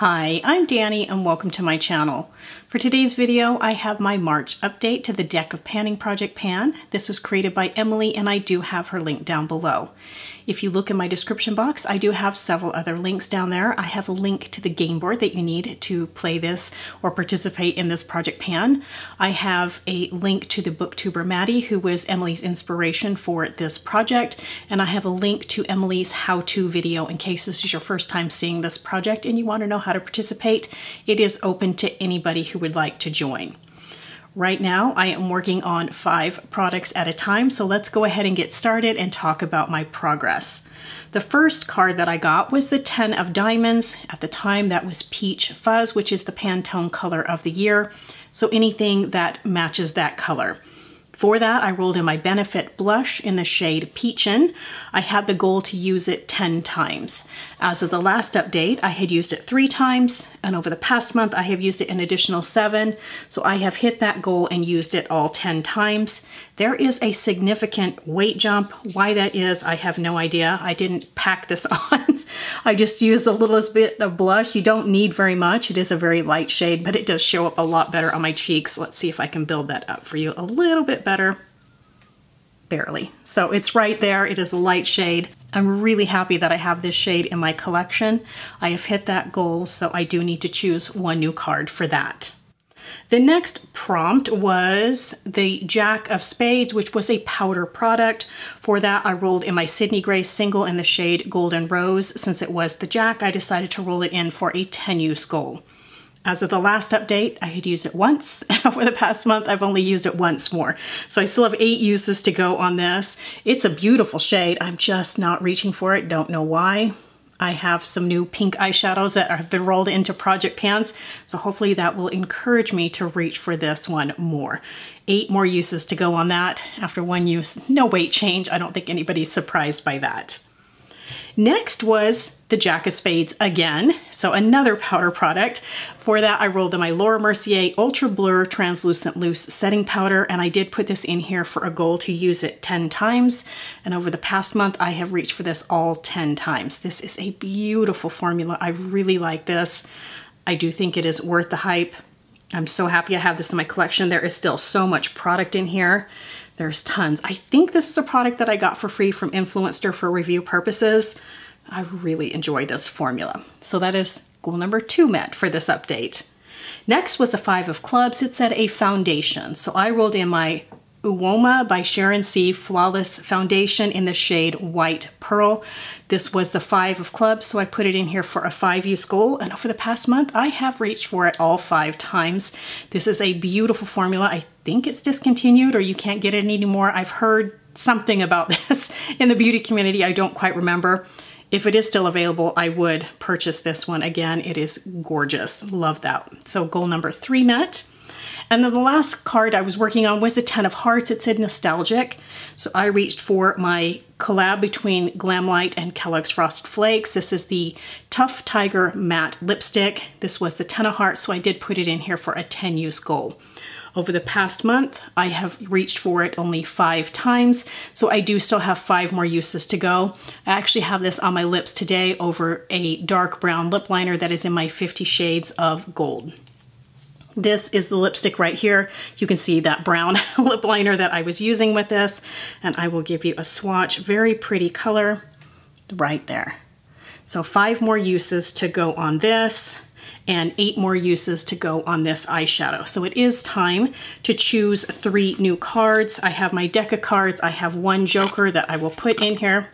Hi, I'm Dani and welcome to my channel. For today's video, I have my March update to the Deck of Panning Project Pan. This was created by Emily and I do have her link down below. If you look in my description box, I do have several other links down there. I have a link to the game board that you need to play this or participate in this Project Pan. I have a link to the booktuber Maddie, who was Emily's inspiration for this project. And I have a link to Emily's how-to video in case this is your first time seeing this project and you want to know how to participate. It is open to anybody who would like to join. Right now, I am working on 5 products at a time, so let's go ahead and get started and talk about my progress. The first card that I got was the 10 of Diamonds. At the time, that was Peach Fuzz, which is the Pantone color of the year, so anything that matches that color. For that, I rolled in my Benefit blush in the shade Peachin. I had the goal to use it 10 times. As of the last update, I had used it 3 times, and over the past month, I have used it an additional 7. So I have hit that goal and used it all 10 times. There is a significant weight jump. Why that is, I have no idea. I didn't pack this on. I just used the littlest bit of blush. You don't need very much. It is a very light shade, but it does show up a lot better on my cheeks. Let's see if I can build that up for you a little bit better. Barely. So it's right there. It is a light shade. I'm really happy that I have this shade in my collection. I have hit that goal, so I do need to choose one new card for that. The next prompt was the Jack of Spades, which was a powder product. For that, I rolled in my Sydney Grace single in the shade Golden Rose. Since it was the Jack, I decided to roll it in for a 10-use goal. As of the last update, I had used it once, and over the past month, I've only used it once more. So I still have 8 uses to go on this. It's a beautiful shade. I'm just not reaching for it. Don't know why. I have some new pink eyeshadows that have been rolled into project pans, so hopefully that will encourage me to reach for this one more. 8 more uses to go on that. After one use, no weight change. I don't think anybody's surprised by that. Next was the Jack of Spades again, so another powder product. For that, I rolled in my Laura Mercier Ultra-blur Translucent Loose Setting Powder, and I did put this in here for a goal to use it 10 times. And over the past month, I have reached for this all 10 times. This is a beautiful formula. I really like this. I do think it is worth the hype. I'm so happy I have this in my collection. There is still so much product in here. There's tons. I think this is a product that I got for free from Influenster for review purposes. I really enjoy this formula. So that is goal number 2 met for this update. Next was a 5 of clubs. It said a foundation. So I rolled in my Uoma by Sharon C. Flawless Foundation in the shade White Pearl. This was the 5 of clubs, so I put it in here for a 5-use goal, and over the past month, I have reached for it all 5 times. This is a beautiful formula. I think it's discontinued or you can't get it anymore. I've heard something about this in the beauty community. I don't quite remember. If it is still available, I would purchase this one again. It is gorgeous. Love that. So goal number 3 met. And then the last card I was working on was the 10 of hearts. It said nostalgic. So I reached for my collab between Glamlight and Kellogg's Frost Flakes. This is the Tuff Tiger Matte Lipstick. This was the 10 of hearts, so I did put it in here for a 10-use goal. Over the past month, I have reached for it only 5 times, so I do still have 5 more uses to go. I actually have this on my lips today over a dark brown lip liner that is in my 50 Shades of Gold. This is the lipstick right here. You can see that brown lip liner that I was using with this, and I will give you a swatch. Very pretty color right there. So 5 more uses to go on this and 8 more uses to go on this eyeshadow. So it is time to choose 3 new cards. I have my deck of cards. I have one joker that I will put in here.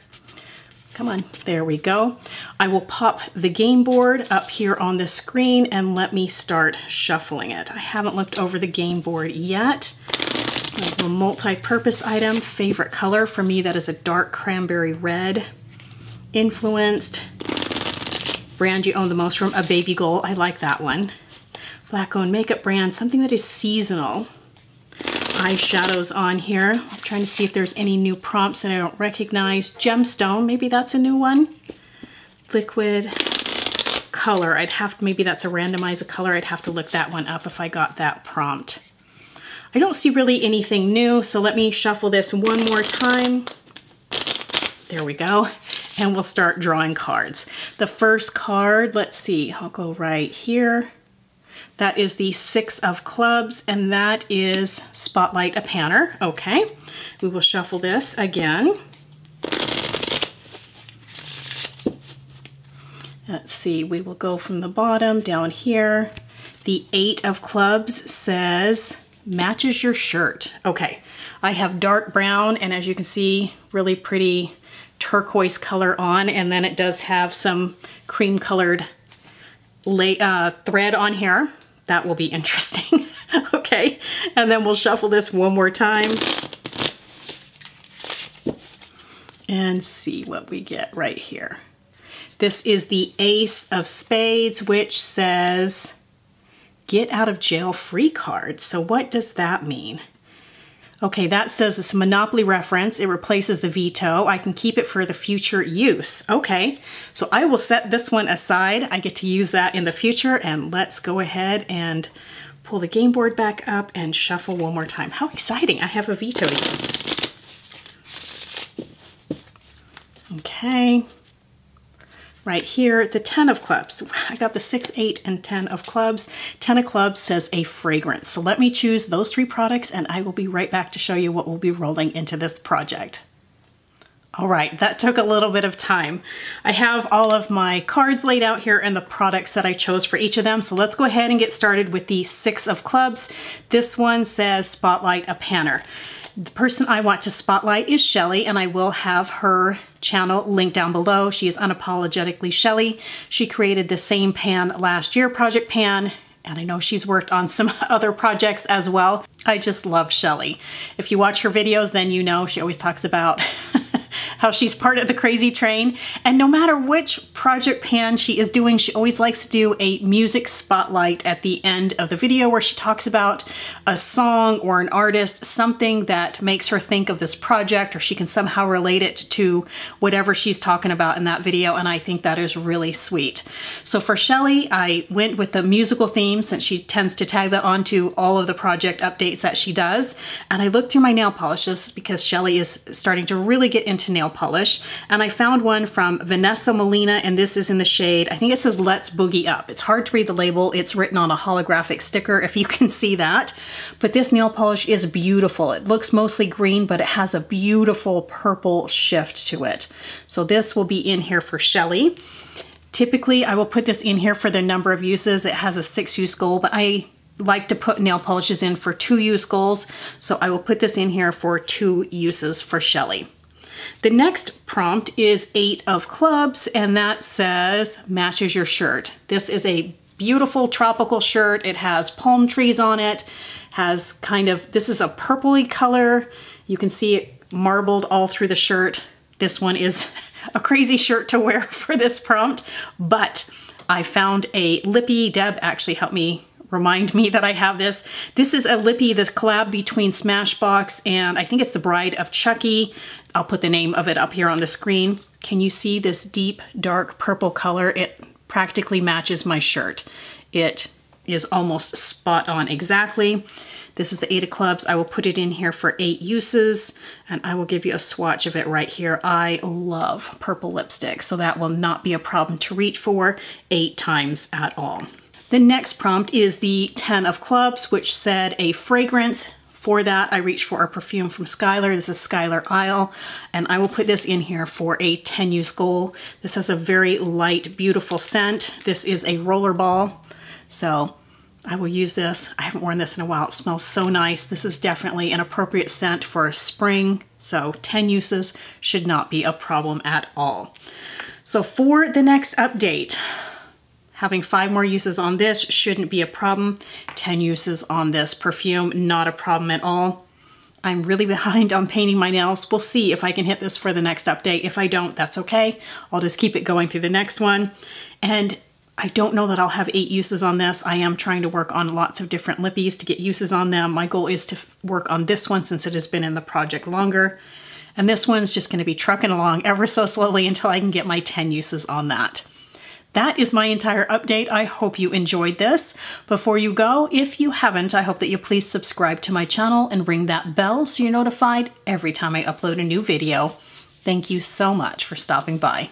Come on, there we go. I will pop the game board up here on the screen and let me start shuffling it. I haven't looked over the game board yet. I have a multi-purpose item, favorite color. For me, that is a dark cranberry red. Influenced. Brand you own the most from, a baby goal. I like that one. Black-owned makeup brand, something that is seasonal. Eyeshadows on here. I'm trying to see if there's any new prompts that I don't recognize. Gemstone, maybe that's a new one. Liquid color. Maybe that's a randomizer color. I'd have to look that one up if I got that prompt. I don't see really anything new, so let me shuffle this one more time. There we go. and we'll start drawing cards. The first card, let's see, I'll go right here. That is the 6 of clubs, and that is Spotlight a Panner. Okay, we will shuffle this again. Let's see, we will go from the bottom down here. The 8 of clubs says, matches your shirt. Okay, I have dark brown, and as you can see, really pretty turquoise color on, and then it does have some cream colored thread on here. That will be interesting. Okay, and then we'll shuffle this one more time and see what we get right here. This is the Ace of Spades, which says get out of jail free card. So what does that mean? Okay, that says it's a Monopoly reference. It replaces the veto. I can keep it for the future use. Okay, so I will set this one aside. I get to use that in the future, and let's go ahead and pull the game board back up and shuffle one more time. How exciting, I have a veto to use. Okay, right here, the 10 of clubs. I got the 6, 8, and 10 of clubs. 10 of clubs says a fragrance. So let me choose those 3 products, and I will be right back to show you what we'll be rolling into this project. All right, that took a little bit of time. I have all of my cards laid out here and the products that I chose for each of them. So let's go ahead and get started with the 6 of clubs. This one says Spotlight a Panner. The person I want to spotlight is Shelly, and I will have her channel linked down below. She is unapologetically Shelly. She created the same pan last year, Project Pan, and I know she's worked on some other projects as well. I just love Shelly. If you watch her videos, then you know she always talks about how she's part of the crazy train. And no matter which Project Pan she is doing, she always likes to do a music spotlight at the end of the video where she talks about a song or an artist, something that makes her think of this project, or she can somehow relate it to whatever she's talking about in that video. And I think that is really sweet. So for Shelly, I went with the musical theme since she tends to tag that onto all of the project updates that she does. And I looked through my nail polishes because Shelly is starting to really get into nail polish, and I found one from Vanessa Molina, and this is in the shade, I think it says Let's Boogie Up. It's hard to read the label. It's written on a holographic sticker, if you can see that, but this nail polish is beautiful. It looks mostly green, but it has a beautiful purple shift to it. So this will be in here for Shelly. Typically, I will put this in here for the number of uses. It has a 6-use goal, but I like to put nail polishes in for 2-use goals, so I will put this in here for 2 uses for Shelly. The next prompt is 8 of clubs, and that says matches your shirt. This is a beautiful tropical shirt. It has palm trees on it, has kind of, this is a purpley color. You can see it marbled all through the shirt. This one is a crazy shirt to wear for this prompt, but I found a lippy. Deb actually helped me remind me that I have this. This is a lippy, this collab between Smashbox and I think it's the Bride of Chucky. I'll put the name of it up here on the screen. Can you see this deep, dark purple color? It practically matches my shirt. It is almost spot on exactly. This is the 8 of clubs. I will put it in here for 8 uses, and I will give you a swatch of it right here. I love purple lipstick, so that will not be a problem to reach for 8 times at all. The next prompt is the 10 of clubs, which said a fragrance. For that, I reached for a perfume from Skylar. This is Skylar Isle, and I will put this in here for a 10-use goal. This has a very light, beautiful scent. This is a rollerball, so I will use this. I haven't worn this in a while. It smells so nice. This is definitely an appropriate scent for spring, so 10 uses should not be a problem at all. So for the next update, having 5 more uses on this shouldn't be a problem. 10 uses on this perfume, not a problem at all. I'm really behind on painting my nails. We'll see if I can hit this for the next update. If I don't, that's okay. I'll just keep it going through the next one. And I don't know that I'll have 8 uses on this. I am trying to work on lots of different lippies to get uses on them. My goal is to work on this one since it has been in the project longer. And this one's just gonna be trucking along ever so slowly until I can get my 10 uses on that. That is my entire update. I hope you enjoyed this. Before you go, if you haven't, I hope that you please subscribe to my channel and ring that bell so you're notified every time I upload a new video. Thank you so much for stopping by.